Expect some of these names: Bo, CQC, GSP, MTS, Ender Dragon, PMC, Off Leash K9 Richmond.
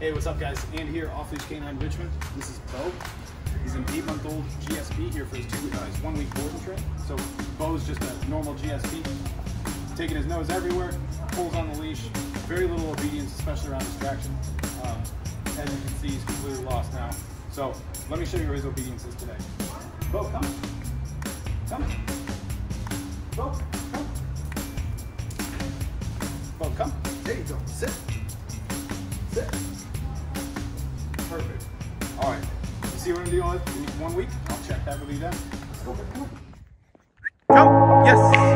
Hey, what's up, guys? Andy here, Off Leash K9 Richmond. This is Bo. He's an 8-month-old GSP here for his 1-week boarding trip. So Bo's just a normal GSP, taking his nose everywhere, pulls on the leash, very little obedience, especially around distraction. As you can see, he's completely lost now. So let me show you where his obedience is today. Bo, come. Come. Bo, come. Bo, come. There you go. Sit. Sit. Perfect. All right. You see what I'm doing in 1 week? I'll check that with you then. Let's go. Go. Yes.